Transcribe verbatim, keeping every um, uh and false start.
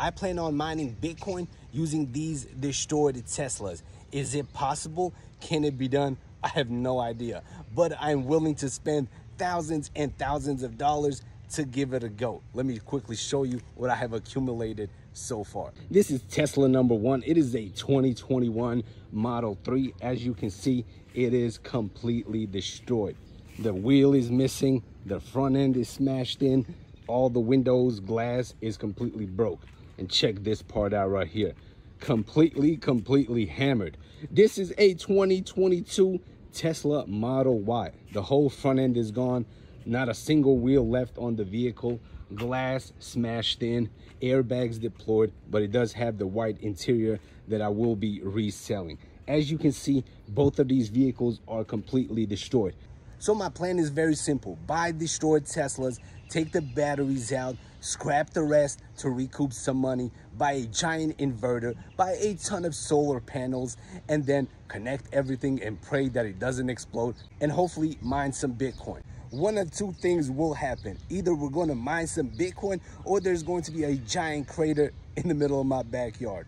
I plan on mining Bitcoin using these destroyed Teslas. Is it possible? Can it be done? I have no idea, but I'm willing to spend thousands and thousands of dollars to give it a go. Let me quickly show you what I have accumulated so far. This is Tesla number one. It is a twenty twenty-one Model three. As you can see, it is completely destroyed. The wheel is missing. The front end is smashed in. All the windows, glass is completely broke. And check this part out right here. Completely, completely hammered. This is a twenty twenty-two Tesla Model Y. The whole front end is gone. Not a single wheel left on the vehicle. Glass smashed in. Airbags deployed. But it does have the white interior that I will be reselling. As you can see, both of these vehicles are completely destroyed. So my plan is very simple. Buy destroyed Teslas, take the batteries out, scrap the rest to recoup some money, buy a giant inverter, buy a ton of solar panels, and then connect everything and pray that it doesn't explode, and hopefully mine some Bitcoin. One of two things will happen. Either we're going to mine some Bitcoin, or there's going to be a giant crater in the middle of my backyard.